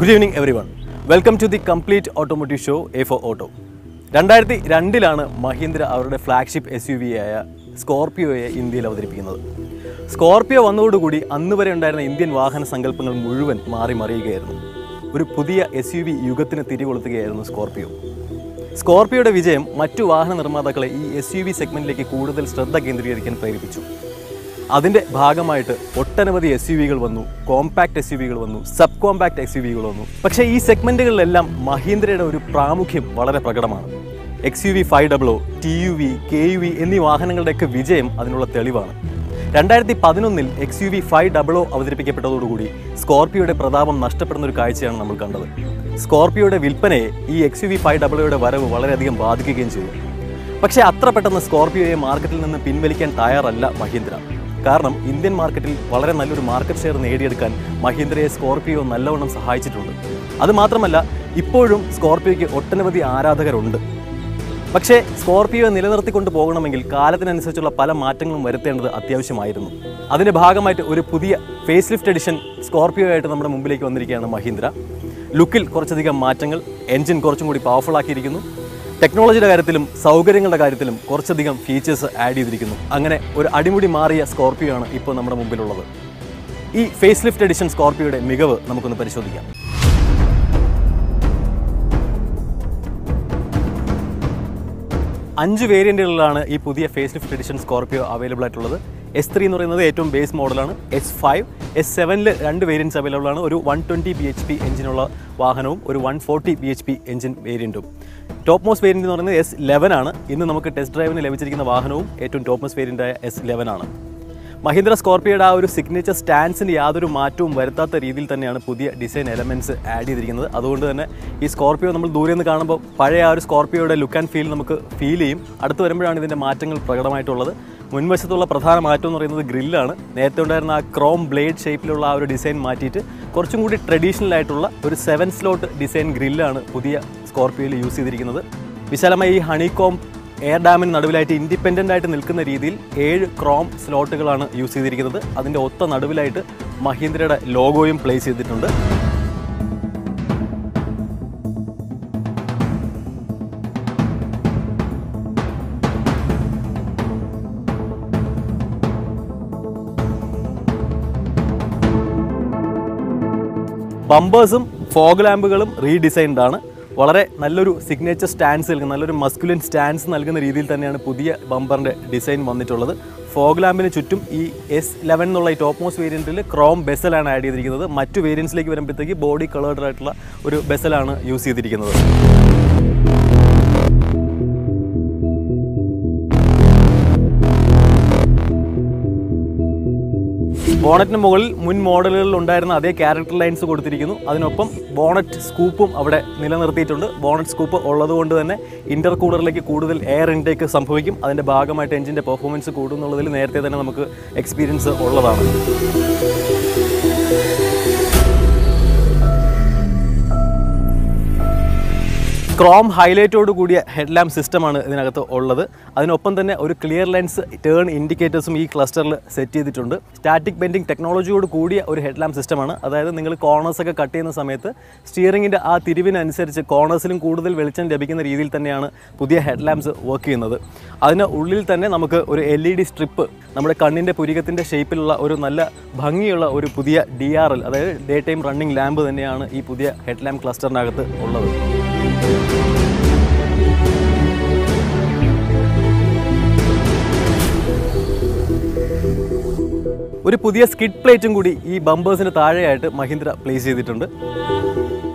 Good evening everyone. Welcome to the complete automotive show A4 Auto. 2002-ലാണ് Mahindra അവരുടെ flagship SUV ആയ സ്കോർപിയോയെ ഇന്ത്യയിൽ അവതരിപ്പിക്കുന്നത്. Scorpio വന്നതോടുകൂടി അന്ന് വരെ ഉണ്ടായിരുന്ന ഇന്ത്യൻ വാഹന സങ്കല്പങ്ങൾ മുഴുവൻ മാറിമറിയുകയായിരുന്നു. ഒരു പുതിയ SUV യുഗത്തിന് തിരികൊളുത്തുകയായിരുന്നു സ്കോർപിയോ. സ്കോർപിയോയുടെ വിജയം മറ്റു വാഹന നിർമ്മാതാക്കളെ ഈ SUV സെഗ്മെന്റിലേക്ക് കൂടുതൽ ശ്രദ്ധ കേന്ദ്രീകരിക്കാൻ പ്രേരിപ്പിച്ചു. അതിന്റെ ഭാഗമായിട്ട് ഒട്ടനവധി SUVകൾ വന്നു, കോമ്പാക്ട് SUVകൾ വന്നു, സബ് കോമ്പാക്ട് SUVകൾ വന്നു. പക്ഷേ ഈ സെഗ്മെന്റുകളിലെല്ലാം മഹീന്ദ്രയുടെ ഒരു പ്രാമുഖ്യം വളരെ പ്രകടമാണ്. XUV 500, TUV, KUV എന്നീ വാഹനങ്ങളുടെയൊക്കെ വിജയം അതിനുള്ള തെളിവാണ്. 2011-ൽ XUV 500 അവതരിപ്പിക്കപ്പെട്ടതോടുകൂടി സ്കോർപിയോയുടെ പ്രതാപം നഷ്ടപ്പെടുന്ന ഒരു കാഴ്ചയാണ് നമ്മൾ കണ്ടത്. സ്കോർപിയോയുടെ വിൽപ്പനയെ ഈ XUV 500യുടെ വരവ് വളരെയധികം ബാധിക്കുകയും ചെയ്തു. പക്ഷേ അത്ര പെട്ടെന്ന് സ്കോർപിയോയെ മാർക്കറ്റിൽ നിന്ന് പിൻവലിക്കാൻ തയ്യാറല്ല മഹീന്ദ്ര. കാരണം ഇന്ത്യൻ മാർക്കറ്റിൽ വളരെ നല്ലൊരു മാർക്കറ്റ് ഷെയർ നേടിയെടുക്കാൻ മഹീന്ദ്രയെ സ്കോർപിയോ നല്ലവണ്ണം സഹായിച്ചിട്ടുണ്ട്. അതുമാത്രമല്ല ഇപ്പോഴും സ്കോർപിയോയ്ക്ക് ഒട്ടനവധി ആരാധകരുണ്ട്. പക്ഷേ സ്കോർപിയോ നിലനിർത്തിക്കൊണ്ട് പോകണമെങ്കിൽ കാലത്തിനനുസരിച്ചുള്ള പല മാറ്റങ്ങളും വരുത്തേണ്ടത് അത്യാവശ്യമായിരുന്നു. അതിൻ്റെ ഭാഗമായിട്ട് ഒരു പുതിയ ഫേസ് ലിഫ്റ്റ് എഡിഷൻ സ്കോർപിയോ ആയിട്ട് നമ്മുടെ മുമ്പിലേക്ക് വന്നിരിക്കുകയാണ് മഹീന്ദ്ര. ലുക്കിൽ കുറച്ചധികം മാറ്റങ്ങൾ, എൻജിൻ കുറച്ചും കൂടി പവർഫുൾ ആക്കിയിരിക്കുന്നു, ടെക്നോളജിയുടെ കാര്യത്തിലും സൗകര്യങ്ങളുടെ കാര്യത്തിലും കുറച്ചധികം ഫീച്ചേഴ്സ് ആഡ് ചെയ്തിരിക്കുന്നു. അങ്ങനെ ഒരു അടിമുടി മാറിയ സ്കോർപിയോ ആണ് ഇപ്പോൾ നമ്മുടെ മുമ്പിലുള്ളത്. ഈ ഫേസ് ലിഫ്റ്റ് എഡിഷൻ സ്കോർപിയോയുടെ മികവ് നമുക്കൊന്ന് പരിശോധിക്കാം. അഞ്ച് വേരിയൻറ്റുകളിലാണ് ഈ പുതിയ face lift edition Scorpio available ആയിട്ടുള്ളത്. S3 എന്ന് പറയുന്നത് ഏറ്റവും ബേസ് മോഡലാണ്. S5, S7ൽ രണ്ട് വേരിയൻറ്റ്സ് അവൈലബിൾ ആണ്. ഒരു 120 bhp എഞ്ചിനുള്ള വാഹനവും ഒരു 140 bhp എഞ്ചിൻ വേരിയൻറ്റും. ടോപ്പ് മോസ്റ്റ് വേരിയൻറ്റ് എന്ന് പറയുന്നത് S11 ആണ്. ഇന്ന് നമുക്ക് ടെസ്റ്റ് ഡ്രൈവിന് ലഭിച്ചിരിക്കുന്ന വാഹനവും ഏറ്റവും ടോപ്പ് മോസ്റ്റ് വേരിയൻറ്റായ S11 ആണ്. മഹീന്ദ്ര സ്കോർപിയോയുടെ ആ ഒരു സിഗ്നേച്ചർ സ്റ്റാൻസിൻ്റെ യാതൊരു മാറ്റവും വരുത്താത്ത രീതിയിൽ തന്നെയാണ് പുതിയ ഡിസൈൻ എലമെൻറ്റ്സ് ആഡ് ചെയ്തിരിക്കുന്നത്. അതുകൊണ്ട് തന്നെ ഈ സ്കോർപിയോ നമ്മൾ ദൂരെ നിന്ന് കാണുമ്പോൾ പഴയ ആ ഒരു സ്കോർപിയോയുടെ ലുക്ക് ആൻഡ് ഫീൽ നമുക്ക് ഫീൽ ചെയ്യും. അടുത്ത് വരുമ്പോഴാണ് ഇതിൻ്റെ മാറ്റങ്ങൾ പ്രകടമായിട്ടുള്ളത്. മുൻവശത്തുള്ള പ്രധാന മാറ്റം എന്ന് പറയുന്നത് ഗ്രില്ലാണ്. നേരത്തെ ഉണ്ടായിരുന്ന ആ ക്രോം ബ്ലേഡ് ഷേപ്പിലുള്ള ആ ഒരു ഡിസൈൻ മാറ്റിയിട്ട് കുറച്ചും കൂടി ട്രഡീഷണൽ ആയിട്ടുള്ള ഒരു 7 സ്ലോട്ട് ഡിസൈൻ ഗ്രില്ലാണ് പുതിയ സ്കോർപിയോയിൽ യൂസ് ചെയ്തിരിക്കുന്നത്. വിശാലമായ ഈ ഹണികോം എയർ ഡാമിന് നടുവിലായിട്ട് ഇൻഡിപെൻഡൻ്റ് ആയിട്ട് നിൽക്കുന്ന രീതിയിൽ 7 ക്രോം സ്ലോട്ടുകളാണ് യൂസ് ചെയ്തിരിക്കുന്നത്. അതിൻ്റെ ഒത്ത നടുവിലായിട്ട് മഹീന്ദ്രയുടെ ലോഗോയും പ്ലേസ് ചെയ്തിട്ടുണ്ട്. ബമ്പേഴ്സും ഫോഗ് ലാമ്പുകളും റീഡിസൈൻഡ് ആണ്. വളരെ നല്ലൊരു സിഗ്നേച്ചർ സ്റ്റാൻസ് നൽകുന്ന, നല്ലൊരു മസ്കുലിൻ സ്റ്റാൻസ് നൽകുന്ന രീതിയിൽ തന്നെയാണ് പുതിയ ബമ്പറിൻ്റെ ഡിസൈൻ വന്നിട്ടുള്ളത്. ഫോഗ് ലാമ്പിന് ചുറ്റും ഈ S11 എന്നുള്ള ഈ ടോപ്പ് മോസ്റ്റ് വേരിയൻറ്റിൽ ക്രോം ബെസലാണ് ആഡ് ചെയ്തിരിക്കുന്നത്. മറ്റു വേരിയൻസിലേക്ക് വരുമ്പോഴത്തേക്ക് ബോഡി കളേർഡ് ആയിട്ടുള്ള ഒരു ബെസലാണ് യൂസ് ചെയ്തിരിക്കുന്നത്. ബോണറ്റിന് മുകളിൽ മുൻ മോഡലുകളിൽ ഉണ്ടായിരുന്ന അതേ ക്യാരക്ടർ ലൈൻസ് കൊടുത്തിരിക്കുന്നു. അതിനൊപ്പം ബോണറ്റ് സ്കൂപ്പും അവിടെ നിലനിർത്തിയിട്ടുണ്ട്. ബോണറ്റ് സ്കൂപ്പ് ഉള്ളതുകൊണ്ട് തന്നെ ഇൻ്റർകൂളറിലേക്ക് കൂടുതൽ എയർ ഇൻടേക്ക് സംഭവിക്കും. അതിൻ്റെ ഭാഗമായിട്ട് എഞ്ചിൻ്റെ പെർഫോമൻസ് കൂടുന്നുള്ളതിൽ നേരത്തെ തന്നെ നമുക്ക് എക്സ്പീരിയൻസ് ഉള്ളതാണ്. ക്രോം ഹൈലൈറ്റോട് കൂടിയ ഹെഡ് ലാമ്പ് സിസ്റ്റമാണ് ഇതിനകത്ത് ഉള്ളത്. അതിനൊപ്പം തന്നെ ഒരു ക്ലിയർ ലെൻസ് ടേൺ ഇൻഡിക്കേറ്റേഴ്സും ഈ ക്ലസ്റ്ററിൽ സെറ്റ് ചെയ്തിട്ടുണ്ട്. സ്റ്റാറ്റിക് ബെൻഡിങ് ടെക്നോളജിയോട് കൂടിയ ഒരു ഹെഡ് ലാമ്പ് സിസ്റ്റമാണ്. അതായത് നിങ്ങൾ കോർണേഴ്സൊക്കെ കട്ട് ചെയ്യുന്ന സമയത്ത് സ്റ്റിയറിങ്ങിൻ്റെ ആ തിരിവിനനുസരിച്ച് കോർണേഴ്സിലും കൂടുതൽ വെളിച്ചം ലഭിക്കുന്ന രീതിയിൽ തന്നെയാണ് പുതിയ ഹെഡ് ലാമ്പ്സ് വർക്ക് ചെയ്യുന്നത്. അതിന് ഉള്ളിൽ തന്നെ നമുക്ക് ഒരു LED സ്ട്രിപ്പ് നമ്മുടെ കണ്ണിൻ്റെ പുരികത്തിൻ്റെ ഷേപ്പിലുള്ള ഒരു നല്ല ഭംഗിയുള്ള ഒരു പുതിയ DRL, അതായത് ഡേ ടൈം റണ്ണിങ് ലാമ്പ് തന്നെയാണ് ഈ പുതിയ ഹെഡ് ലാമ്പ് ക്ലസ്റ്ററിനകത്ത് ഉള്ളത്. ഒരു പുതിയ സ്കിഡ് പ്ലേറ്റും കൂടി ഈ ബമ്പേഴ്സിന് താഴെയായിട്ട് മഹീന്ദ്ര പ്ലേസ് ചെയ്തിട്ടുണ്ട്.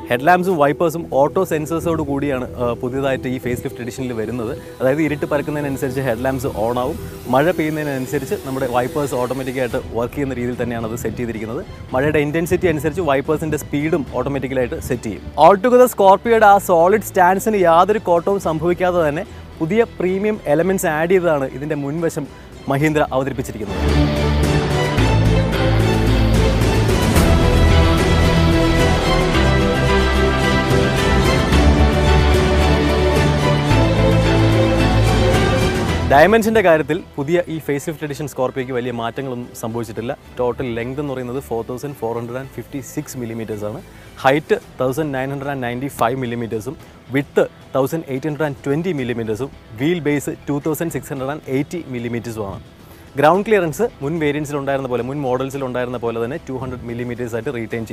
ഹെഡ്ലാമ്പ്സും വൈപ്പേഴ്സും ഓട്ടോ സെൻസേഴ്സോട് കൂടിയാണ് പുതിയതായിട്ട് ഈ ഫേസ് ലിഫ്റ്റ് എഡിഷനിൽ വരുന്നത്. അതായത് ഇരുട്ട് പരക്കുന്നതിനനുസരിച്ച് ഹെഡ്ലാമ്പ്സ് ഓണാവും, മഴ പെയ്യുന്നതിനനുസരിച്ച് നമ്മുടെ വൈപ്പേഴ്സ് ഓട്ടോമാറ്റിക്കായിട്ട് വർക്ക് ചെയ്യുന്ന രീതിയിൽ തന്നെയാണ് അത് സെറ്റ് ചെയ്തിരിക്കുന്നത്. മഴയുടെ ഇൻറ്റൻസിറ്റി അനുസരിച്ച് വൈപ്പേഴ്സിൻ്റെ സ്പീഡും ഓട്ടോമാറ്റിക്കലായിട്ട് സെറ്റ് ചെയ്യും. ഓൾടുഗദർ സ്കോർപിയോയുടെ ആ സോളിഡ് സ്റ്റാൻസിന് യാതൊരു കോട്ടവും സംഭവിക്കാതെ തന്നെ പുതിയ പ്രീമിയം എലമെൻറ്റ്സ് ആഡ് ചെയ്തതാണ് ഇതിൻ്റെ മുൻവശം മഹീന്ദ്ര അവതരിപ്പിച്ചിരിക്കുന്നത്. Dimension is a face lift edition Scorpio. Total length is 4456mm, height 1995mm, width 1820mm, wheelbase 2680mm. Ground clearance is in variants models 200mm retain.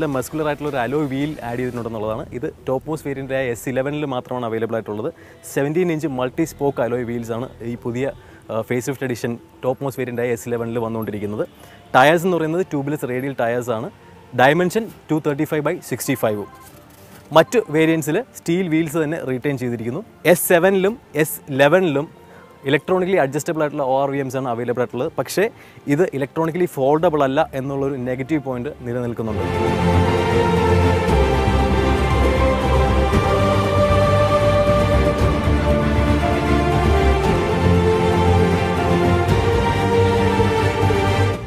The muscular alloy wheel added the topmost variant S11 available. 17-inch multi-spoke alloy wheels are in facelift edition topmost variant S11. Tires are tubeless radial tires. Dimension 235/65. Much variants steel wheels retain. S7 and S11 electronically adjustable ORVMs are available, but this is electronically foldable and a negative point.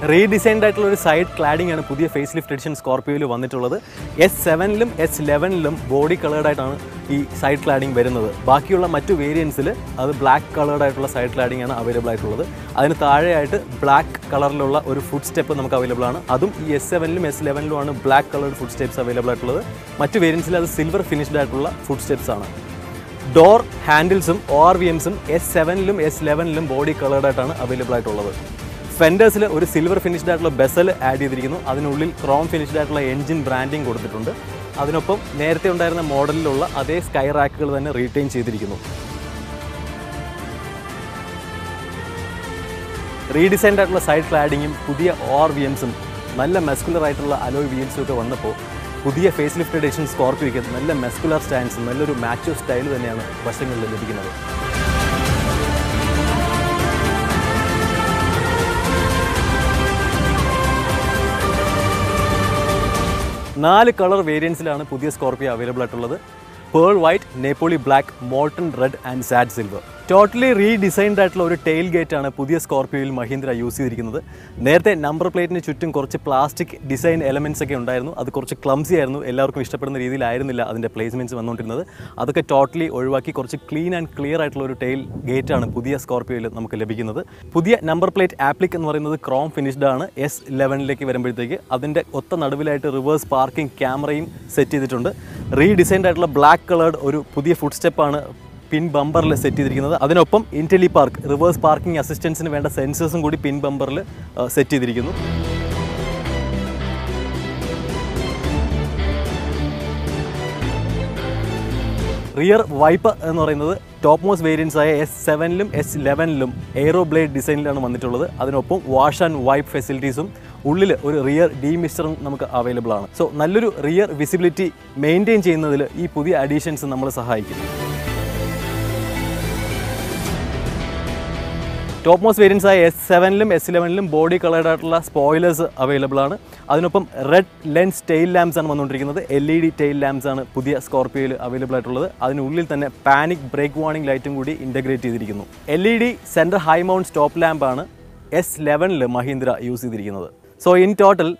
Redesigned side cladding and a facelift edition Scorpio. S7 and S11 body colored side cladding. The variants are black colored side cladding available. That is black color footstep available. That is S7 and S11 black colored footsteps available. The variants are silver finished footsteps. Door handles and ORVMs S7 and S11 body colored available. Fenders le oru silver finished bezel add cheydirikkunnu adunullil chrome finished engine branding kodutittundu adunoppam nerthe undayirunna model il ulla adhe sky rackukal thanne retain cheydirikkunnu. Redesigned side cladding um pudiya ORVMs um nalla muscular aayittulla alloy wheels okke vannappo pudiya facelift edition Scorpio ikku nalla muscular stance nallaru macho style thanneyanu vashangalil lebikunnu. Four color variants are Scorpio available: pearl white, Napoli black, molten red, and sad silver. Totally redesigned tailgate is Scorpio Mahindra used. The number plate has plastic design elements. It is clumsy. It is placements. That is totally clean and clear tailgate Scorpio. The number plate applique is chrome finished S11. It is reverse parking camera set. Redesigned black colored footstep pin bumper le set cheydirikkunnathu athinoppam IntelliPark reverse parking assistance nu venda sensors um koodi pin bumper le set cheydirikkunnu. Rear wiper ennu parayunnathu topmost variants aaya S7 lum S11 lum aero blade design il aanu vannittulladu athinoppam wash and wipe facilities um ullil oru rear demister namukku available aanu. So nalloru rear visibility maintain cheyyunnathil ee pudiya additions nammale sahayikkunnu. Topmost variants are S7 and S11 body colored spoilers available. That's red lens tail lamps and LED tail lamps are available. That's panic brake warning lighting integrated. LED center high mount stop lamp S11 Mahindra used. So in total,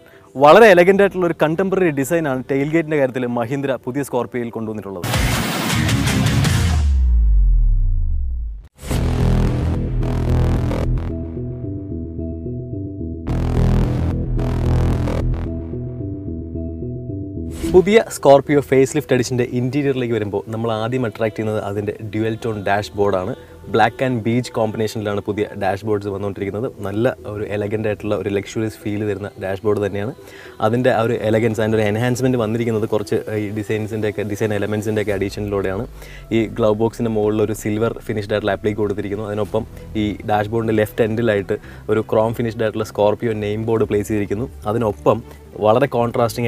very elegant contemporary design tailgate Mahindra Scorpio. The Scorpio facelift edition interior we attract the dual tone dashboard. Black and beige combination dashboards very elegant luxurious feel dashboard. That is elegance and enhancement design elements addition. This glove box is silver finished applique. This dashboard left end a chrome finished Scorpio name board place. Very contrasting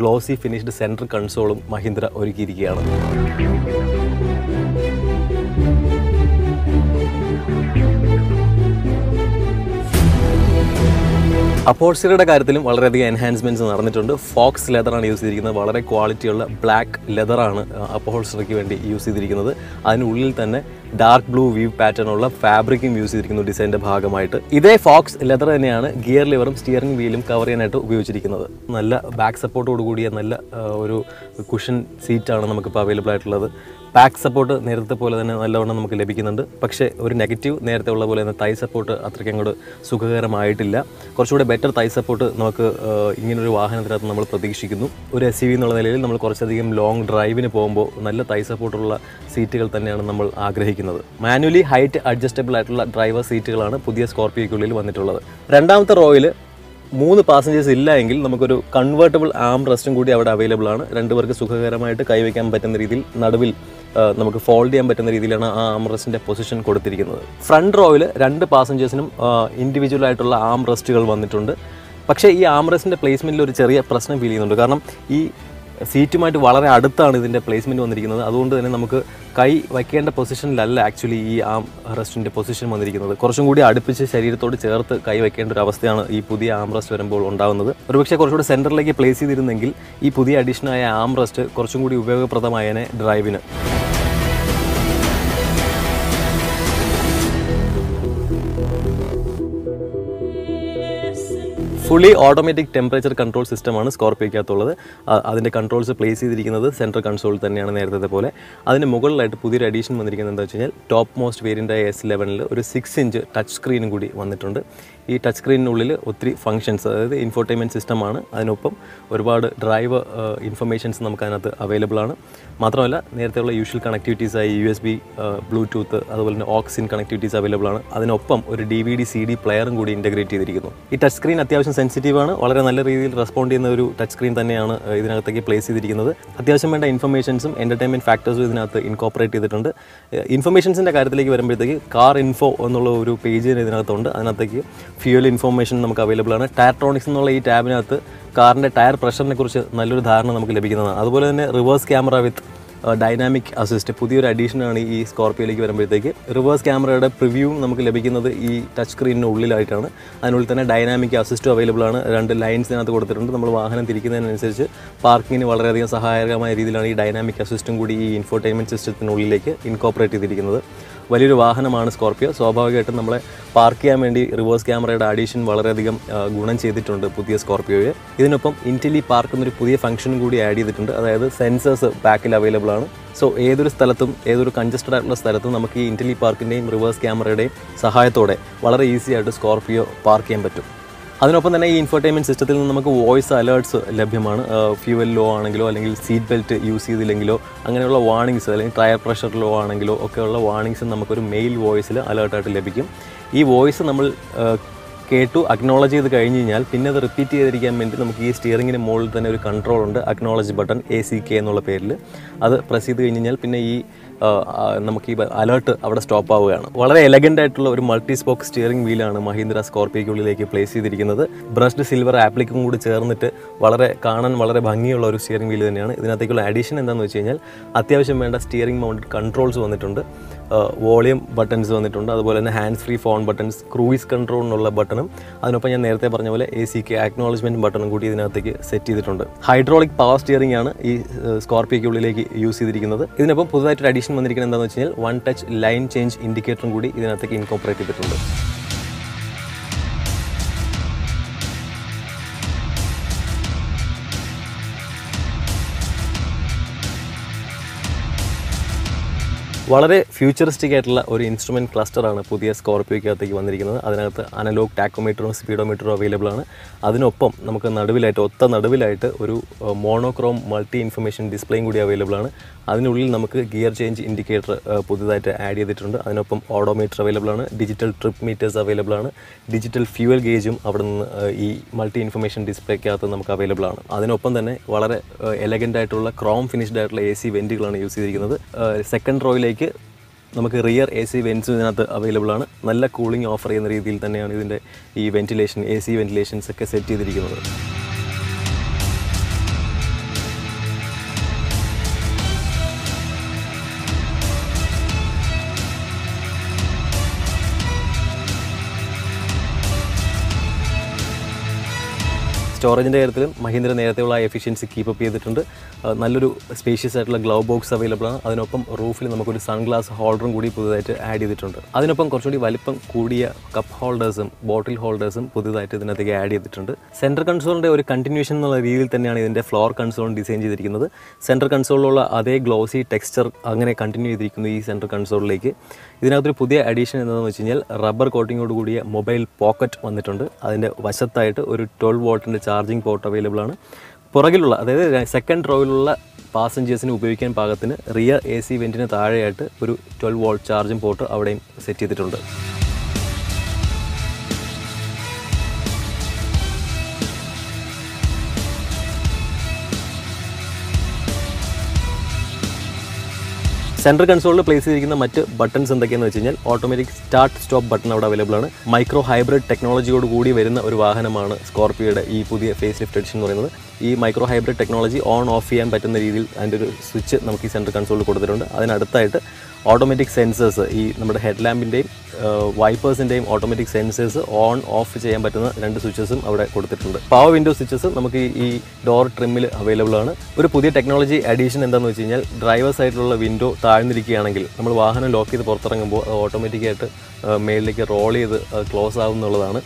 glossy finished center console Mahindra orikirikiyana. Upholstery കാര്യത്തിലും വളരെയധികം enhancements നടന്നിട്ടുണ്ട്. Fox leather ആണ് use ചെയ്തിരിക്കുന്നത്. വളരെ quality ഉള്ള black leather ആണ് upholsteryക്ക് വേണ്ടി use ചെയ്തിരിക്കുന്നത്. അതിനുള്ളിൽ തന്നെ dark blue weave pattern or fabric use design. This Fox leather is gear lever, steering wheel cover. Back support and cushion seat available. Back support is available. But a negative thigh support is available. Better thigh support is available. We have a long drive in a thigh support seat. Manually height adjustable driver seat is available in Scorpio. The second row, 3 passengers illengil namakku convertible arm rest koodi avada available aanu rendu verku sukhagaramaayittu kai vekkan pattunna reethil naduvil namakku fold ചെയ്യാൻ പറ്റുന്ന രീതിയിലാണ് ആ arm റെസ്റ്റിന്റെ position കൊടുത്തിരിക്കുന്നത്. Front റോയിൽ 2 പാസഞ്ചേഴ്സിനും individual ആയിട്ടുള്ള arm റെസ്റ്റുകൾ വന്നിട്ടുണ്ട്. പക്ഷേ ഈ ആം റെസ്റ്റിന്റെ പ്ലേസ്മെന്റിൽ ഒരു ചെറിയ പ്രശ്നം ഫീൽ ചെയ്യുന്നുണ്ട്. കാരണം ഈ സീറ്റുമായിട്ട് വളരെ അടുത്താണ് ഇതിന്റെ പ്ലേസ്മെന്റ് വന്നിരിക്കുന്നത്. അതുകൊണ്ട് തന്നെ നമുക്ക് കൈ വയ്ക്കേണ്ട പൊസിഷനിലല്ല ആക്ച്വലി ഈ ആം റെസ്റ്റിന്റെ പൊസിഷൻ വന്നിരിക്കുന്നത്. കുറച്ചും കൂടി അടുപ്പിച്ച് ശരീരത്തോട് ചേർത്ത് കൈ വയ്ക്കേണ്ട ഒരു അവസ്ഥയാണ് ഈ പുതിയ ആം റെസ്റ്റ് വരുമ്പോൾ ഉണ്ടാവുന്നത്. ഒരുപക്ഷേ കുറച്ചുകൂടി സെന്ററിലേക്ക് പ്ലേസ് ചെയ്തിരുന്നെങ്കിൽ ഈ പുതിയ അഡിഷൻ ആയ ആം റെസ്റ്റ് കുറച്ചും കൂടി ഉപയോഗപ്രദമായേനെ ഡ്രൈവിന്. Fully automatic temperature control system is Scorpio. The controls are placed in the center console. The addition is the topmost variant S11 is a 6-inch touchscreen. This touchscreen has functions. It is an infotainment system. There are driver information available. There are usual connectivities like USB, Bluetooth, aux-in connectivities available. There is a DVD-CD player integrated. This touchscreen is sensitive and responds to the touchscreen. There are information and entertainment factors incorporated. Information is available. Car info page. Fuel information available. Tyretronics is available. Car tire pressure is available. That is reverse camera with dynamic assist. New addition is Scorpio. Reverse camera preview is touchscreen. And dynamic assist available. Two lines parking dynamic assist infotainment system incorporated. വലിയ ഒരു വാഹനമാണ് Scorpio. സ്വാഭാവികമായിട്ടും നമ്മളെ park ചെയ്യാൻ വേണ്ടി reverse ക്യാമറയുടെ addition വളരെ അധികം ഗുണം ചെയ്തിട്ടുണ്ട് പുതിയ സ്കോർപിയോയെ. ഇതിനൊപ്പം ഇന്റലി പാർക്ക് എന്നൊരു പുതിയ ഫംഗ്ഷൻ കൂടി ആഡ് ചെയ്തിട്ടുണ്ട്. അതായത് സെൻസേഴ്സ് ബാക്കിൽ അവൈലബിൾ ആണ്. സോ ഏതൊരു സ്ഥലത്തും ഏതൊരു കൺജസ്റ്റഡ് ആയിട്ടുള്ള സ്ഥലത്തും നമുക്ക് ഈ ഇന്റലി പാർക്കിന്റെയും റിവേഴ്സ് ക്യാമറയുടെയും സഹായത്തോടെ വളരെ ഈസി ആയിട്ട് സ്കോർപിയോ പാർക്ക് ചെയ്യാൻ പറ്റും. അതിനൊപ്പം തന്നെ ഈ ഇൻഫോർട്ടൈൻമെന്റ് സിസ്റ്റത്തിൽ നിന്ന് നമുക്ക് വോയിസ് അലേർട്ട്സ് ലഭ്യമാണ്. ഫ്യൂവൽ ലോ ആണെങ്കിലോ അല്ലെങ്കിൽ സീറ്റ് ബെൽറ്റ് യൂസ് ചെയ്തില്ലെങ്കിലോ അങ്ങനെയുള്ള വാർണിംഗ്സ് അല്ലെങ്കിൽ ടയർ പ്രഷർ ലോ ആണെങ്കിലോ ഒക്കെയുള്ള വാർണിംഗ്സ് നമുക്കൊരു മെയിൽ വോയിസിൽ അലേർട്ടായിട്ട് ലഭിക്കും. ഈ വോയിസ് നമ്മൾ കേട്ടു അക്നോളജ് ചെയ്ത് കഴിഞ്ഞ് കഴിഞ്ഞാൽ പിന്നെ അത് റിപ്പീറ്റ് ചെയ്തിരിക്കാൻ വേണ്ടി നമുക്ക് ഈ സ്റ്റിയറിംഗിന് മുകളിൽ തന്നെ ഒരു കൺട്രോൾ ഉണ്ട്. അക്നോളജ് ബട്ടൺ ACK എന്നുള്ള പേരിൽ അത് പ്രസ് ചെയ്ത് കഴിഞ്ഞ് കഴിഞ്ഞാൽ പിന്നെ ഈ നമുക്ക് ഈ അലേർട്ട് അവിടെ സ്റ്റോപ്പ് ആവുകയാണ്. വളരെ എലഗൻ്റ് ആയിട്ടുള്ള ഒരു മൾട്ടി സ്പോക്ക് സ്റ്റിയറിംഗ് വീലാണ് മഹീന്ദ്ര സ്കോർപിയോയ്ക്കുള്ളിലേക്ക് പ്ലേസ് ചെയ്തിരിക്കുന്നത്. ബ്രഷ്ഡ് സിൽവർ ആപ്ലിക്കും കൂടി ചേർന്നിട്ട് കാണാൻ വളരെ ഭംഗിയുള്ള ഒരു സ്റ്റിയറിംഗ് വീല് തന്നെയാണ്. ഇതിനകത്തേക്കുള്ള അഡീഷൻ എന്താണെന്ന് വെച്ച് കഴിഞ്ഞാൽ അത്യാവശ്യം വേണ്ട സ്റ്റിയറിംഗ് മൗണ്ട് കൺട്രോൾസ് വന്നിട്ടുണ്ട്. വോളിയം ബട്ടൺസ് വന്നിട്ടുണ്ട്. അതുപോലെ തന്നെ hands free phone buttons, cruise control എന്നുള്ള ബട്ടണും അതിനൊപ്പം ഞാൻ നേരത്തെ പറഞ്ഞ പോലെ ACK അക്നോളജ്മെൻറ്റ് ബട്ടണും കൂടി ഇതിനകത്തേക്ക് സെറ്റ് ചെയ്തിട്ടുണ്ട്. ഹൈഡ്രോളിക് പവർ സ്റ്റിയറിംഗ് ആണ് ഈ സ്കോർപിയോയ്ക്കുള്ളിലേക്ക് യൂസ് ചെയ്തിരിക്കുന്നത്. ഇതിനൊപ്പം പുതുതായിട്ട് അഡീഷൻ വന്നിരിക്കുന്നത് എന്താണെന്ന് വെച്ച് കഴിഞ്ഞാൽ വൺ ടച്ച് ലൈൻ ചേഞ്ച് ഇൻഡിക്കേറ്ററും കൂടി ഇതിനകത്തേക്ക് ഇൻകോർപ്പറേറ്റ് ചെയ്തിട്ടുണ്ട്. വളരെ ഫ്യൂച്ചറിസ്റ്റിക് ആയിട്ടുള്ള ഒരു ഇൻസ്ട്രുമെൻറ്റ് ക്ലസ്റ്ററാണ് പുതിയ സ്കോർപിയോയ്ക്കകത്തേക്ക് വന്നിരിക്കുന്നത്. അതിനകത്ത് അനലോഗ് ടാക്കോമീറ്ററും സ്പീഡോമീറ്ററും അവൈലബിൾ ആണ്. അതിനൊപ്പം നമുക്ക് ഒത്ത നടുവിലായിട്ട് ഒരു മോണോക്രോം മൾട്ടി ഇൻഫർമേഷൻ ഡിസ്പ്ലേയും കൂടി അവൈലബിൾ ആണ്. അതിനുള്ളിൽ നമുക്ക് ഗിയർ ചേഞ്ച് ഇൻഡിക്കേറ്റർ പുതുതായിട്ട് ആഡ് ചെയ്തിട്ടുണ്ട്. അതിനൊപ്പം ഓഡോമീറ്റർ അവൈലബിൾ ആണ്. ഡിജിറ്റൽ ട്രിപ്പ് മീറ്റേഴ്സ് അവൈലബിൾ ആണ്. ഡിജിറ്റൽ ഫ്യൂവൽ ഗേജും അവിടെ നിന്ന് ഈ മൾട്ടി ഇൻഫർമേഷൻ ഡിസ്പ്ലേക്കകത്ത് നമുക്ക് അവൈലബിൾ ആണ്. അതിനൊപ്പം തന്നെ വളരെ എലഗൻ്റ് ആയിട്ടുള്ള ക്രോം ഫിനിഷ്ഡ് ആയിട്ടുള്ള AC വെൻറ്റുകളാണ് യൂസ് ചെയ്തിരിക്കുന്നത്. സെക്കൻഡ് റോയിലേക്ക് നമുക്ക് റിയർ AC വെൻറ്റ്സ് ഇതിനകത്ത് അവൈലബിൾ ആണ്. നല്ല കൂളിംഗ് ഓഫർ ചെയ്യുന്ന രീതിയിൽ തന്നെയാണ് ഇതിൻ്റെ ഈ വെന്റിലേഷൻ AC വെന്റിലേഷൻസ് ഒക്കെ സെറ്റ് ചെയ്തിരിക്കുന്നത്. സ്റ്റോറേജിൻ്റെ കാര്യത്തിലും മഹീന്ദ്ര നേരത്തെയുള്ള എഫിഷ്യൻസി കീപ്പപ്പ് ചെയ്തിട്ടുണ്ട്. നല്ലൊരു സ്പേഷ്യസ് ആയിട്ടുള്ള ഗ്ലൗ ബോക്സ് അവൈലബിൾ ആണ്. അതിനൊപ്പം റൂഫിൽ നമുക്കൊരു സൺഗ്ലാസ് ഹോൾഡറും കൂടി പുതുതായിട്ട് ആഡ് ചെയ്തിട്ടുണ്ട്. അതിനൊപ്പം കുറച്ചുകൂടി വലിപ്പം കൂടിയ കപ്പ് ഹോൾഡേഴ്സും ബോട്ടിൽ ഹോൾഡേഴ്സും പുതുതായിട്ട് ഇതിനകത്തേക്ക് ആഡ് ചെയ്തിട്ടുണ്ട്. സെൻട്രൽ കൺസോളിൻ്റെ ഒരു കണ്ടിന്യൂഷൻ എന്നുള്ള രീതിയിൽ തന്നെയാണ് ഇതിൻ്റെ ഫ്ലോർ കൺസോൾ ഡിസൈൻ ചെയ്തിരിക്കുന്നത്. സെൻട്രൽ കൺസോളിലുള്ള അതേ ഗ്ലോസി ടെക്സ്ചർ അങ്ങനെ കണ്ടിന്യൂ ചെയ്തിരിക്കുന്നു ഈ സെൻട്രൽ കൺസോളിലേക്ക്. ഇതിനകത്തൊരു പുതിയ അഡീഷൻ എന്താണെന്ന് വെച്ച് കഴിഞ്ഞാൽ റബ്ബർ കോട്ടിങ്ങോട് കൂടിയ മൊബൈൽ പോക്കറ്റ് വന്നിട്ടുണ്ട്. അതിൻ്റെ വശത്തായിട്ട് ഒരു 12 വോൾട്ടിൻ്റെ ചാർജിങ് പോർട്ട് അവൈലബിൾ ആണ്. പുറകിലുള്ള അതായത് സെക്കൻഡ് റോയിലുള്ള പാസഞ്ചേഴ്സിന് ഉപയോഗിക്കാൻ പാകത്തിന് റിയർ AC വെൻറ്റിന് താഴെയായിട്ട് ഒരു 12 വോൾട്ട് ചാർജിങ് പോർട്ട് അവിടെയും സെറ്റ് ചെയ്തിട്ടുണ്ട്. സെൻട്രൽ കൺസോളിൽ പ്ലേസ് ചെയ്തിരിക്കുന്ന മറ്റ് ബട്ടൺസ് എന്തൊക്കെയാണെന്ന് വെച്ച് കഴിഞ്ഞാൽ ഓട്ടോമാറ്റിക് സ്റ്റാർട്ട് സ്റ്റോപ്പ് ബട്ടൺ അവിടെ അവൈലബിൾ ആണ്. മൈക്രോ ഹൈബ്രിഡ് ടെക്നോളജിയോട് കൂടി വരുന്ന ഒരു വാഹനമാണ് സ്കോർപിയോയുടെ ഈ പുതിയ ഫേസ് ലിഫ്റ്റ് എഡിഷൻ എന്ന് പറയുന്നത്. ഈ micro hybrid technology on off ചെയ്യാൻ പറ്റുന്ന രീതിയിൽ അതിൻ്റെ ഒരു സ്വിച്ച് നമുക്ക് ഈ സെൻട്രൽ കൺസോളിൽ കൊടുത്തിട്ടുണ്ട്. അതിനടുത്തായിട്ട് ഓട്ടോമാറ്റിക് സെൻസേഴ്സ്, ഈ നമ്മുടെ ഹെഡ് ലാമ്പിൻ്റെയും വൈപ്പേഴ്സിൻ്റെയും ഓട്ടോമാറ്റിക് സെൻസേഴ്സ് ഓൺ ഓഫ് ചെയ്യാൻ പറ്റുന്ന 2 സ്വിച്ചസും അവിടെ കൊടുത്തിട്ടുണ്ട്. പവർ വിൻഡോ സ്വിച്ചസ് നമുക്ക് ഈ ഡോർ ട്രിമ്മിൽ അവൈലബിൾ ആണ്. ഒരു പുതിയ ടെക്നോളജി അഡീഷൻ എന്താണെന്ന് വെച്ച് കഴിഞ്ഞാൽ ഡ്രൈവർ സൈഡിലുള്ള വിൻഡോ താഴ്ന്നിരിക്കുകയാണെങ്കിൽ നമ്മൾ വാഹനം ലോക്ക് ചെയ്ത് പുറത്തിറങ്ങുമ്പോൾ ഓട്ടോമാറ്റിക്കായിട്ട് മേളിലേക്ക് റോൾ ചെയ്ത് ക്ലോസ് ആവുന്നുള്ളതാണ്.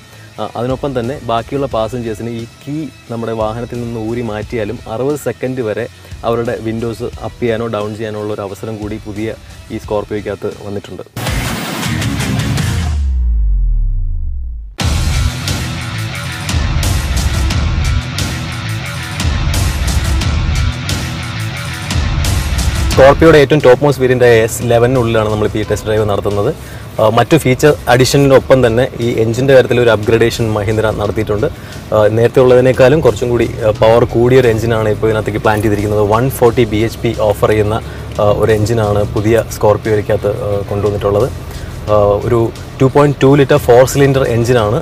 അതിനൊപ്പം തന്നെ ബാക്കിയുള്ള പാസഞ്ചേഴ്സിന് ഈ കീ നമ്മുടെ വാഹനത്തിൽ നിന്ന് ഊരി മാറ്റിയാലും 60 സെക്കൻഡ് വരെ അവരുടെ വിൻഡോസ് അപ്പ് ചെയ്യാനോ ഡൗൺ ചെയ്യാനോ ഉള്ള ഒരു അവസരം കൂടി പുതിയ ഈ സ്കോർപിയോയ്ക്കകത്ത് വന്നിട്ടുണ്ട്. സ്കോർപിയോയുടെ ഏറ്റവും ടോപ്പ് മോസ്റ്റ് വേരിയൻ്റായ S11-നുള്ളിലാണ് നമ്മളിപ്പോൾ ഈ ടെസ്റ്റ് ഡ്രൈവ് നടത്തുന്നത്. മറ്റു ഫീച്ചർ അഡീഷനൊപ്പം തന്നെ ഈ എഞ്ചിൻ്റെ കാര്യത്തിൽ ഒരു അപ്ഗ്രഡേഷൻ മഹീന്ദ്ര നടത്തിയിട്ടുണ്ട്. നേരത്തെ ഉള്ളതിനേക്കാളും കുറച്ചും കൂടി പവർ കൂടിയൊരു എഞ്ചിനാണ് ഇപ്പോൾ ഇതിനകത്തേക്ക് പ്ലാൻ ചെയ്തിരിക്കുന്നത്. 140 bhp ഓഫർ ചെയ്യുന്ന ഒരു എഞ്ചിനാണ് പുതിയ സ്കോർപിയോയ്ക്കകത്ത് കൊണ്ടുവന്നിട്ടുള്ളത്. ഒരു 2.2 ലിറ്റർ 4 സിലിണ്ടർ എഞ്ചിനാണ്.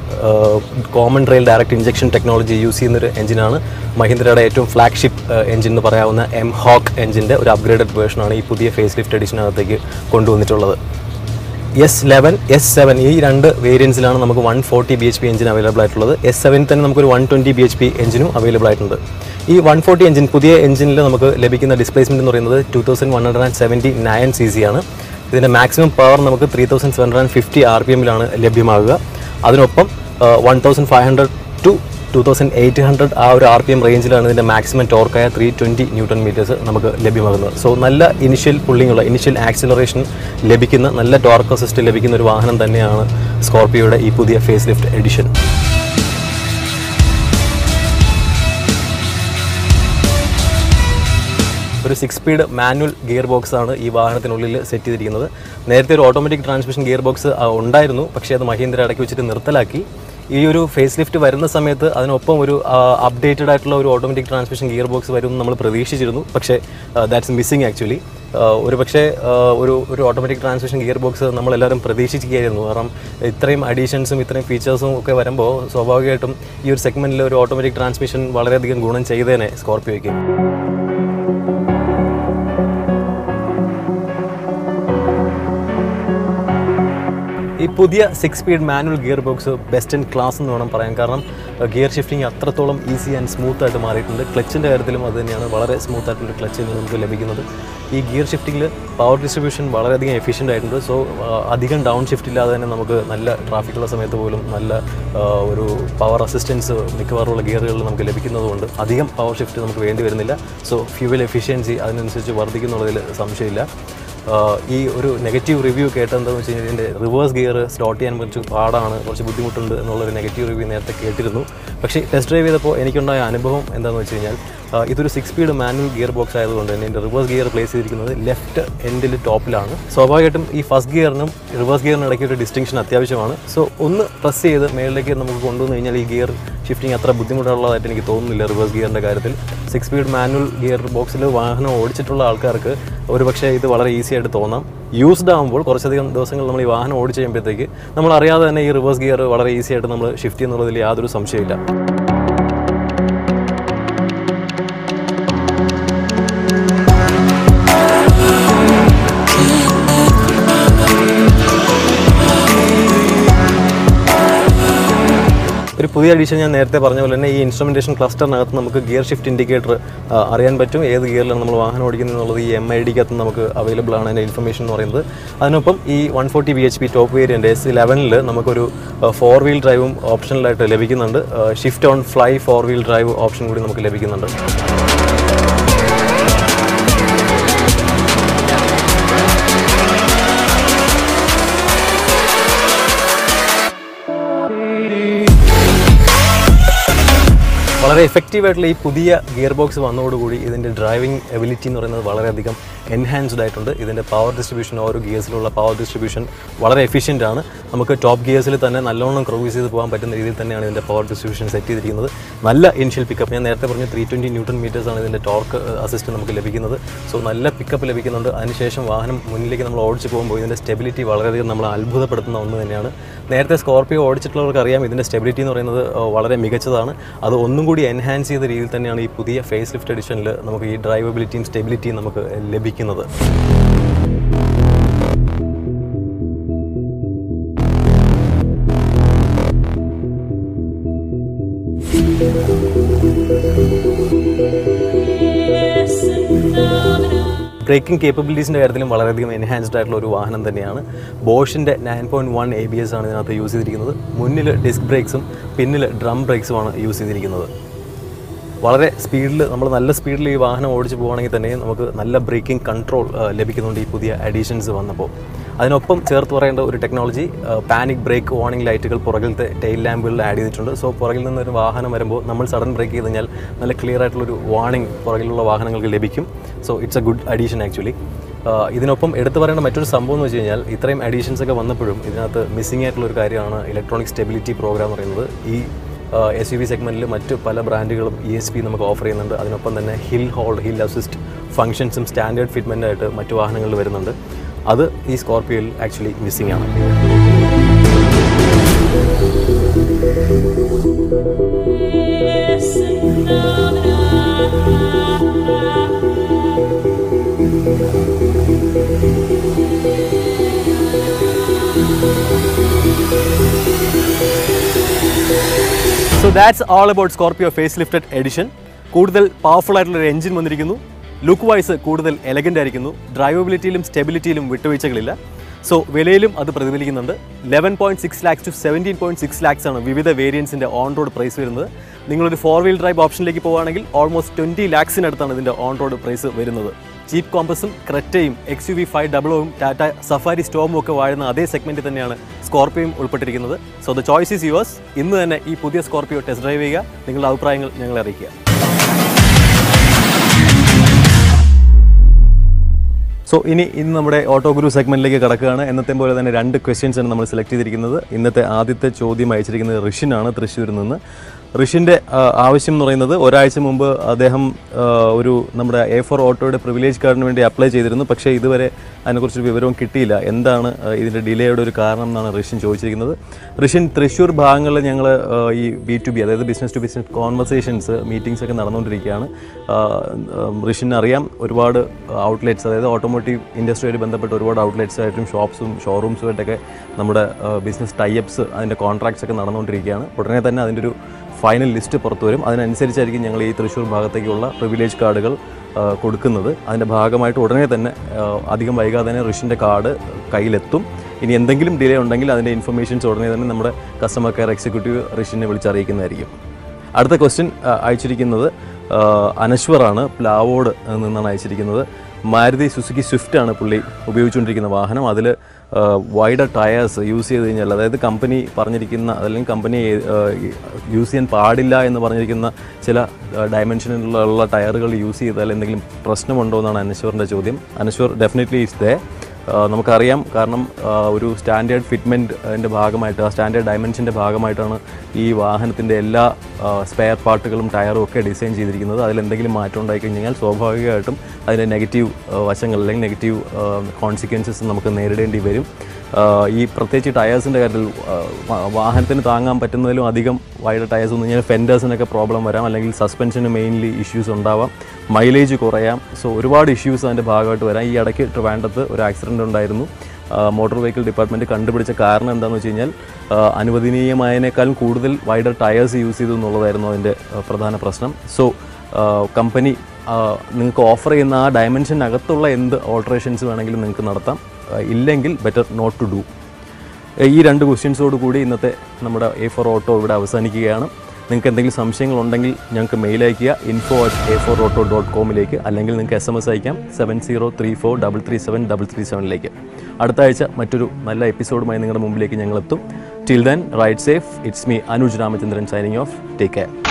Common rail direct injection technology use ചെയ്യുന്നൊരു എഞ്ചിനാണ്. മഹീന്ദ്രയുടെ ഏറ്റവും ഫ്ലാഗ്ഷിപ്പ് എഞ്ചിൻ എന്ന് പറയാവുന്ന M-Hawk എഞ്ചിൻ്റെ ഒരു അപ്ഗ്രേഡഡ് വേർഷനാണ് ഈ പുതിയ ഫേസ് ലിഫ്റ്റ് എഡിഷനകത്തേക്ക് കൊണ്ടുവന്നിട്ടുള്ളത്. S11, S7 ഈ 2 വേരിയൻസിലാണ് നമുക്ക് 140 bhp എഞ്ചിൻ അവൈലബിൾ ആയിട്ടുള്ളത്. S7 തന്നെ നമുക്കൊരു 120 bhp എഞ്ചിനും അവൈലബിൾ ആയിട്ടുണ്ട്. ഈ 140 എഞ്ചിൻ പുതിയ എഞ്ചിനിൽ നമുക്ക് ലഭിക്കുന്ന ഡിസ്പ്ലേസ്മെൻറ്റ് എന്ന് പറയുന്നത് 2179 cc ആണ്. ഇതിൻ്റെ മാക്സിമം പവർ നമുക്ക് 3750 rpmലാണ് ലഭ്യമാകുക. അതിനൊപ്പം 1500 to 2800 ആ ഒരു RPM റേഞ്ചിലാണ് ഇതിൻ്റെ മാക്സിമം ടോർക്കായ 320 Nm നമുക്ക് ലഭ്യമാകുന്നത്. സോ നല്ല ഇനിഷ്യൽ പുള്ളിങ്ങുള്ള ഇനിഷ്യൽ ആക്സിലറേഷൻ ലഭിക്കുന്ന നല്ല ടോർക്ക് അസിസ്റ്റ് ലഭിക്കുന്ന ഒരു വാഹനം തന്നെയാണ് സ്കോർപിയോയുടെ ഈ പുതിയ ഫേസ് ലിഫ്റ്റ് എഡിഷൻ. ഒരു 6 സ്പീഡ് മാനുവൽ ഗിയർ ബോക്സ് ആണ് ഈ വാഹനത്തിനുള്ളിൽ സെറ്റ് ചെയ്തിരിക്കുന്നത്. നേരത്തെ ഒരു ഓട്ടോമാറ്റിക് ട്രാൻസ്മിഷൻ ഗിയർ ബോക്സ് ഉണ്ടായിരുന്നു, പക്ഷേ അത് മഹീന്ദ്ര ഇടയ്ക്ക് വെച്ചിട്ട് നിർത്തലാക്കി. ഈ ഒരു ഫേസ് ലിഫ്റ്റ് വരുന്ന സമയത്ത് അതിനൊപ്പം ഒരു അപ്ഡേറ്റഡ് ആയിട്ടുള്ള ഒരു ഓട്ടോമാറ്റിക് ട്രാൻസ്മിഷൻ ഗിയർ ബോക്സ് വരുമെന്ന് നമ്മൾ പ്രതീക്ഷിച്ചിരുന്നു, പക്ഷേ ദാറ്റ്സ് മിസ്സിങ് ആക്ച്വലി. ഒരു പക്ഷേ ഒരു ഓട്ടോമാറ്റിക് ട്രാൻസ്മിഷൻ ഗിയർ ബോക്സ് നമ്മളെല്ലാവരും പ്രതീക്ഷിക്കുകയായിരുന്നു. കാരണം ഇത്രയും അഡീഷൻസും ഇത്രയും ഫീച്ചേഴ്സും ഒക്കെ വരുമ്പോൾ സ്വാഭാവികമായിട്ടും ഈ ഒരു സെഗ്മെൻറ്റിൽ ഒരു ഓട്ടോമാറ്റിക് ട്രാൻസ്മിഷൻ വളരെയധികം ഗുണം ചെയ്തേനെ സ്കോർപിയോയ്ക്ക്. ഈ പുതിയ 6 speed manual gear box best in class എന്ന് വേണം പറയാൻ. കാരണം ഗിയർ ഷിഫ്റ്റിംഗ് അത്രത്തോളം ഈസി ആൻഡ് സ്മൂത്തായിട്ട് മാറിയിട്ടുണ്ട്. ക്ലച്ചിൻ്റെ കാര്യത്തിലും അത് തന്നെയാണ്, വളരെ സ്മൂത്തായിട്ടുള്ള ക്ലച്ച് നമുക്ക് ലഭിക്കുന്നത്. ഈ ഗിയർ ഷിഫ്റ്റിങ്ങിൽ പവർ ഡിസ്ട്രിബ്യൂഷൻ വളരെയധികം എഫിഷ്യൻ്റ് ആയിട്ടുണ്ട്. സോ അധികം ഡൗൺ ഷിഫ്റ്റ് ഇല്ലാതെ തന്നെ നമുക്ക് നല്ല ട്രാഫിക്കുള്ള സമയത്ത് പോലും നല്ല ഒരു പവർ അസിസ്റ്റൻസ് മിക്കവാറുള്ള ഗിയറുകളിൽ നമുക്ക് ലഭിക്കുന്നതുകൊണ്ട് അധികം പവർ ഷിഫ്റ്റ് നമുക്ക് വേണ്ടി വരുന്നില്ല. സോ ഫ്യൂവൽ എഫിഷ്യൻസി അതിനനുസരിച്ച് വർദ്ധിക്കുന്നുള്ളതിൽ സംശയമില്ല. ഈ ഒരു നെഗറ്റീവ് റിവ്യൂ കേട്ടെന്താണെന്ന് വെച്ച് കഴിഞ്ഞാൽ ഇതിൻ്റെ റിവേഴ്സ് ഗിയർ സ്ലോട്ട് ചെയ്യാൻ കുറച്ച് പാടാണ്, കുറച്ച് ബുദ്ധിമുട്ടുണ്ട് എന്നുള്ളൊരു നെഗറ്റീവ് റിവ്യൂ നേരത്തെ കേട്ടിരുന്നു. പക്ഷേ ടെസ്റ്റ് ഡ്രൈവ് ചെയ്തപ്പോൾ എനിക്കുണ്ടായ അനുഭവം എന്താണെന്ന് വെച്ച് കഴിഞ്ഞാൽ ഇതൊരു 6 സ്പീഡ് മാനുവൽ ഗിയർ ബോക്സ് ആയതുകൊണ്ട് തന്നെ ഇതിൻ്റെ റിവേഴ്സ് ഗിയർ പ്ലേസ് ചെയ്തിരിക്കുന്നത് ലെഫ്റ്റ് എൻഡിൽ ടോപ്പിലാണ്. സ്വാഭാവികമായിട്ടും ഈ ഫസ്റ്റ് ഗിയറിനും റിവേഴ്സ് ഗിയറിനും ഇടയ്ക്ക് ഒരു ഡിസ്റ്റിങ്ഷൻ അത്യാവശ്യമാണ്. സോ ഒന്ന് പ്രസ് ചെയ്ത് മേളിലേക്ക് നമുക്ക് കൊണ്ടുവന്നു കഴിഞ്ഞാൽ ഈ ഗിയർ ഷിഫ്റ്റിംഗ് അത്ര ബുദ്ധിമുട്ടുള്ളതായിട്ട് എനിക്ക് തോന്നുന്നില്ല റിവേഴ്സ് ഗിയറിൻ്റെ കാര്യത്തിൽ. 6 സ്പീഡ് മാനുവൽ ഗിയർ ബോക്സിൽ വാഹനം ഓടിച്ചിട്ടുള്ള ആൾക്കാർക്ക് ഒരു പക്ഷേ ഇത് വളരെ ഈസി ആയിട്ട് തോന്നാം. യൂസ്ഡ് ആകുമ്പോൾ കുറച്ചധികം ദിവസങ്ങൾ നമ്മൾ ഈ വാഹനം ഓടിച്ച് കഴിയുമ്പോഴത്തേക്ക് നമ്മൾ അറിയാതെ തന്നെ ഈ റിവേഴ്സ് ഗിയർ വളരെ ഈസി ആയിട്ട് നമ്മൾ ഷിഫ്റ്റ് ചെയ്യുന്നുള്ളതിൽ യാതൊരു സംശയമില്ല. പുതിയ എഡിഷൻ ഞാൻ നേരത്തെ പറഞ്ഞ പോലെ തന്നെ ഈ ഇൻസ്ട്രുമെന്റേഷൻ ക്ലസ്റ്ററിനകത്ത് നമുക്ക് ഗിയർ ഷിഫ്റ്റ് ഇൻഡിക്കേറ്റർ അറിയാൻ പറ്റും. ഏത് ഗിയറിലാണ് നമ്മൾ വാഹനം ഓടിക്കുന്നത് എന്നുള്ളത് ഈ MID-ക്കകത്ത് നമുക്ക് അവൈലബിൾ ആണ് അതിൻ്റെ information എന്ന് പറയുന്നത്. അതിനൊപ്പം ഈ 140 bhp ടോപ്പ് വേരിയൻ്റ് S11 നമുക്കൊരു 4-wheel ഡ്രൈവും ഓപ്ഷനിലായിട്ട് ലഭിക്കുന്നുണ്ട്. Shift on fly 4-wheel drive option കൂടി നമുക്ക് ലഭിക്കുന്നുണ്ട്. വളരെ എഫക്റ്റീവായിട്ടുള്ള ഈ പുതിയ ഗിയർ ബോക്സ് വന്നതോടുകൂടി ഇതിൻ്റെ ഡ്രൈവിംഗ് എബിലിറ്റി എന്ന് പറയുന്നത് വളരെയധികം എൻഹാൻസ്ഡ് ആയിട്ടുണ്ട്. ഇതിൻ്റെ പവർ ഡിസ്ട്രിബ്യൂഷൻ, ഓരോ ഗിയേഴ്സിലുള്ള പവർ ഡിസ്ട്രിബ്യൂഷൻ വളരെ എഫിഷ്യൻ്റ് ആണ്. നമുക്ക് ടോപ്പ് ഗിയേഴ്സിൽ തന്നെ നല്ലോണം ക്രൂസ് ചെയ്ത് പോകാൻ പറ്റുന്ന രീതിയിൽ തന്നെയാണ് ഇതിൻ്റെ പവർ ഡിസ്ട്രിബ്യൂഷൻ സെറ്റ് ചെയ്തിരിക്കുന്നത്. നല്ല ഇനിഷ്യൽ പിക്കപ്പ്, ഞാൻ നേരത്തെ പറഞ്ഞ 320 Nm ആണ് ഇതിൻ്റെ ടോർക്ക് അസിസ്റ്റ് നമുക്ക് ലഭിക്കുന്നത്. സോ നല്ല പിക്കപ്പ് ലഭിക്കുന്നുണ്ട്. അതിനുശേഷം വാഹനം മുന്നിലേക്ക് നമ്മൾ ഓടിച്ച് പോകുമ്പോൾ ഇതിൻ്റെ സ്റ്റെബിലിറ്റി വളരെയധികം നമ്മൾ അത്ഭുതപ്പെടുത്തുന്ന ഒന്ന് തന്നെയാണ്. നേരത്തെ സ്കോർപിയോ ഓടിച്ചിട്ടുള്ളവർക്കറിയാം ഇതിൻ്റെ സ്റ്റെബിലിറ്റി എന്ന് പറയുന്നത് വളരെ മികച്ചതാണ്. അത് ഒന്നും കൂടി എൻഹാൻസ് ചെയ്ത രീതിയിൽ തന്നെയാണ് ഈ പുതിയ ഫേസ് ലിഫ്റ്റ് എഡിഷനിൽ നമുക്ക് ഈ ഡ്രൈവബിലിറ്റിയും സ്റ്റെബിലിറ്റിയും നമുക്ക് ലഭിക്കുന്നത്. ബ്രേക്കിംഗ് കേപ്പബിലിറ്റീസിൻ്റെ കാര്യത്തിലും വളരെയധികം എൻഹാൻസ്ഡ് ആയിട്ടുള്ള ഒരു വാഹനം തന്നെയാണ്. ബോഷിൻ്റെ 9.1 ABS ആണ് ഇതിനകത്ത് യൂസ് ചെയ്തിരിക്കുന്നത്. മുന്നിൽ ഡിസ്ക് ബ്രേക്സും പിന്നിൽ ഡ്രം ബ്രേക്സുമാണ് യൂസ് ചെയ്തിരിക്കുന്നത്. വളരെ സ്പീഡിൽ, നമ്മൾ നല്ല സ്പീഡിൽ ഈ വാഹനം ഓടിച്ച് പോകുകയാണെങ്കിൽ തന്നെ നമുക്ക് നല്ല ബ്രേക്കിംഗ് കൺട്രോൾ ലഭിക്കുന്നുണ്ട് ഈ പുതിയ അഡീഷൻസ് വന്നപ്പോൾ. അതിനൊപ്പം ചേർത്ത് പറയേണ്ട ഒരു ടെക്നോളജി, പാനിക് ബ്രേക്ക് വാർണിംഗ് ലൈറ്റുകൾ പുറകിലത്തെ ടെയിൽ ലാമ്പുകളിൽ ആഡ് ചെയ്തിട്ടുണ്ട്. സോ പുറകിൽ നിന്നൊരു വാഹനം വരുമ്പോൾ നമ്മൾ സഡൻ ബ്രേക്ക് ചെയ്ത് കഴിഞ്ഞാൽ നല്ല ക്ലിയർ ആയിട്ടുള്ളൊരു വാർണിംഗ് പുറകിലുള്ള വാഹനങ്ങൾക്ക് ലഭിക്കും. So it's a good addition actually. ഇതിനൊപ്പം എടുത്തു പറയേണ്ട മറ്റൊരു സംഭവം എന്ന് വെച്ച് കഴിഞ്ഞാൽ, ഇത്രയും അഡീഷൻസ് ഒക്കെ വന്നപ്പോഴും ഇതിനകത്ത് മിസ്സിംഗ് ആയിട്ടുള്ളൊരു കാര്യമാണ് ഇലക്ട്രോണിക് സ്റ്റെബിലിറ്റി പ്രോഗ്രാം എന്ന് പറയുന്നത്. ഈ SUV സെഗ്മെൻറ്റിൽ മറ്റ് പല ബ്രാൻഡുകളും ESP നമുക്ക് ഓഫർ ചെയ്യുന്നുണ്ട്. അതിനൊപ്പം തന്നെ ഹിൽ ഹോൾഡ്, ഹിൽ അസിസ്റ്റ് ഫംഗ്ഷൻസും സ്റ്റാൻഡേർഡ് ഫിറ്റ്മെൻറ്റായിട്ട് മറ്റ് വാഹനങ്ങളിൽ വരുന്നുണ്ട്. അത് ഈ സ്കോർപിയോയിൽ ആക്ച്വലി മിസ്സിംഗ് ആണ്. So that's all about Scorpio facelifted edition. കൂടുതൽ പവർഫുൾ ആയിട്ടുള്ള ഒരു എഞ്ചിൻ വന്നിരിക്കുന്നു. ലുക്ക് വൈസ് കൂടുതൽ എലഗൻ്റ് ആയിരിക്കുന്നു. ഡ്രൈവബിലിറ്റിയിലും സ്റ്റെബിലിറ്റിയിലും വിട്ടുവീഴ്ചകളില്ല. സോ വിലയിലും അത് പ്രതിഫലിക്കുന്നുണ്ട്. 11.6 lakhs to 17.6 lakhs ആണ് വിവിധ വേരിയൻസിൻ്റെ ഓൺ റോഡ് പ്രൈസ് വരുന്നത്. നിങ്ങളൊരു 4-wheel ഡ്രൈവ് ഓപ്ഷനിലേക്ക് പോവുകയാണെങ്കിൽ ഓൾമോസ്റ്റ് 20 lakhsനടുത്താണ് ഇതിൻ്റെ ഓൺ റോഡ് പ്രൈസ് വരുന്നത്. ജീപ്പ് കോമ്പസും ക്രെറ്റയും XUV500ഉം ടാറ്റ സഫാരി സ്റ്റോമും ഒക്കെ വാഴുന്ന അതേ സെഗ്മെൻറ്റിൽ തന്നെയാണ് സ്കോർപിയോയും ഉൾപ്പെട്ടിരിക്കുന്നത്. So the choice is yours. ഇന്ന് തന്നെ ഈ പുതിയ സ്കോർപിയോ ടെസ്റ്റ് ഡ്രൈവ് ചെയ്യുക. നിങ്ങളുടെ അഭിപ്രായങ്ങൾ ഞങ്ങളെ അറിയിക്കുക. സോ ഇന്ന് നമ്മുടെ ഓട്ടോ ഗുരു സെഗ്മെൻറ്റിലേക്ക് കടക്കുകയാണ്. എന്നത്തെ പോലെ തന്നെ 2 questions ആണ് നമ്മൾ സെലക്ട് ചെയ്തിരിക്കുന്നത്. ഇന്നത്തെ ആദ്യത്തെ ചോദ്യം അയച്ചിരിക്കുന്നത് ഋഷിനാണ്, തൃശ്ശൂരിൽ നിന്ന്. ഋഷിൻ്റെ ആവശ്യം എന്ന് പറയുന്നത്, ഒരാഴ്ച മുമ്പ് അദ്ദേഹം ഒരു നമ്മുടെ A4 ഓട്ടോയുടെ പ്രിവിലേജ് കാർഡിന് വേണ്ടി അപ്ലൈ ചെയ്തിരുന്നു. പക്ഷേ ഇതുവരെ അതിനെക്കുറിച്ചൊരു വിവരവും കിട്ടിയില്ല. എന്താണ് ഇതിൻ്റെ ഡിലേയുടെ ഒരു കാരണം എന്നാണ് ഋഷിൻ ചോദിച്ചിരിക്കുന്നത്. ഋഷിൻ, തൃശ്ശൂർ ഭാഗങ്ങളിൽ ഞങ്ങൾ ഈ B2B, അതായത് business to business conversations, meetings ഒക്കെ നടന്നുകൊണ്ടിരിക്കുകയാണ്. ഋഷിനറിയാം ഒരുപാട് ഔട്ട്ലെറ്റ്സ്, അതായത് ഓട്ടോമോട്ടീവ് ഇൻഡസ്ട്രിയുമായി ബന്ധപ്പെട്ട ഒരുപാട് ഔട്ട്ലെറ്റ്സ് ആയിട്ടും ഷോപ്സും ഷോറൂംസുമായിട്ടൊക്കെ നമ്മുടെ ബിസിനസ് ടൈപ്സ്, അതിൻ്റെ കോൺട്രാക്ട്സ് ഒക്കെ നടന്നുകൊണ്ടിരിക്കുകയാണ്. ഉടനെ തന്നെ അതിൻ്റെ ഒരു ഫൈനൽ ലിസ്റ്റ് പുറത്തു വരും. അതിനനുസരിച്ചായിരിക്കും ഞങ്ങൾ ഈ തൃശ്ശൂർ ഭാഗത്തേക്കുള്ള പ്രിവിലേജ് കാർഡുകൾ കൊടുക്കുന്നത്. അതിൻ്റെ ഭാഗമായിട്ട് ഉടനെ തന്നെ, അധികം വൈകാതെ തന്നെ ഋഷിൻ്റെ കാർഡ് കയ്യിലെത്തും. ഇനി എന്തെങ്കിലും ഡിലേ ഉണ്ടെങ്കിൽ അതിൻ്റെ ഇൻഫർമേഷൻസ് ഉടനെ തന്നെ നമ്മുടെ കസ്റ്റമർ കെയർ എക്സിക്യൂട്ടീവ് ഋഷിനെ വിളിച്ചറിയിക്കുന്നതായിരിക്കും. അടുത്ത ക്വസ്റ്റ്യൻ അയച്ചിരിക്കുന്നത് അനശ്വറാണ്, പ്ലാവോട് നിന്നാണ് അയച്ചിരിക്കുന്നത്. മാരുതി സുസുക്കി സ്വിഫ്റ്റാണ് പുള്ളി ഉപയോഗിച്ചുകൊണ്ടിരിക്കുന്ന വാഹനം. അതിൽ വൈഡർ ടയേഴ്സ് യൂസ് ചെയ്ത് കഴിഞ്ഞാൽ, അതായത് കമ്പനി പറഞ്ഞിരിക്കുന്ന, അല്ലെങ്കിൽ കമ്പനി യൂസ് ചെയ്യാൻ പാടില്ല എന്ന് പറഞ്ഞിരിക്കുന്ന ചില ഡയമെൻഷനിലുള്ള ടയറുകൾ യൂസ് ചെയ്താൽ എന്തെങ്കിലും പ്രശ്നമുണ്ടോ എന്നാണ് അനശ്വറിൻ്റെ ചോദ്യം. Anaswar, definitely it's there. നമുക്കറിയാം, കാരണം ഒരു സ്റ്റാൻഡേർഡ് ഫിറ്റ്മെൻറ്റിൻ്റെ ഭാഗമായിട്ട്, ആ സ്റ്റാൻഡേർഡ് ഡയമെൻഷൻ്റെ ഭാഗമായിട്ടാണ് ഈ വാഹനത്തിൻ്റെ എല്ലാ സ്പെയർ പാർട്ടുകളും ടയറും ഒക്കെ ഡിസൈൻ ചെയ്തിരിക്കുന്നത്. അതിലെന്തെങ്കിലും മാറ്റം ഉണ്ടായി കഴിഞ്ഞാൽ സ്വാഭാവികമായിട്ടും അതിൻ്റെ നെഗറ്റീവ് വശങ്ങൾ, അല്ലെങ്കിൽ നെഗറ്റീവ് കോൺസിക്വൻസസ് നമുക്ക് നേരിടേണ്ടി വരും. ഈ പ്രത്യേകിച്ച് ടയേഴ്സിൻ്റെ കാര്യത്തിൽ വാഹനത്തിന് താങ്ങാൻ പറ്റുന്നതിലും അധികം വൈഡ് ടയേഴ്സ് എന്ന് പറഞ്ഞാൽ ഫെൻഡേഴ്സിനൊക്കെ പ്രോബ്ലം വരാം, അല്ലെങ്കിൽ സസ്പെൻഷന് മെയിൻലി ഇഷ്യൂസ് ഉണ്ടാവാം, മൈലേജ് കുറയാം. സോ ഒരുപാട് ഇഷ്യൂസ് അതിൻ്റെ ഭാഗമായിട്ട് വരാം. ഈ ഇടയ്ക്ക് ട്രിവാൻഡ്രത്ത് ഒരു ആക്സിഡൻ്റ് ഉണ്ടായിരുന്നു. motor vehicle department കണ്ടുപിടിച്ച കാരണം എന്താണെന്ന് വെച്ചാൽ അനുവദനീയമായേക്കാൾ കൂടുതൽ വൈഡർ ടയേഴ്സ് യൂസ് ചെയ്തു എന്നുള്ളതായിരുന്നു അതിന്റെ പ്രധാന പ്രശ്നം സോ കമ്പനി നിങ്ങൾക്ക് ഓഫർ ചെയ്യുന്ന ആ ഡൈമെൻഷൻ അകത്തുള്ള എന്ത് ഓൾട്ടറേഷൻസ് വേണമെങ്കിലും നിങ്ങൾക്ക് നടത്താം ഇല്ലെങ്കിൽ ബെറ്റർ നോട്ട് ടു ഡു ഈ രണ്ട് ക്വസ്റ്റ്യൻസ് ഓട് കൂടി ഇന്നത്തെ നമ്മുടെ A4 ഓട്ടോ ഇവിടെ അവസാനിക്കുകയാണ് നിങ്ങൾക്ക് എന്തെങ്കിലും സംശയങ്ങൾ ഉണ്ടെങ്കിൽ ഞങ്ങൾക്ക് മെയിൽ അയക്കുക info@a4auto.com ലേക്ക് അല്ലെങ്കിൽ നിങ്ങൾക്ക് SMS അയക്കാം 7034337337 ലേക്ക് അടുത്ത ആഴ്ച മറ്റൊരു നല്ല എപ്പിസോഡുമായി നിങ്ങളുടെ മുമ്പിലേക്ക് ഞങ്ങൾ എത്തും till then ride safe it's me Anuj Ramachandran signing off take care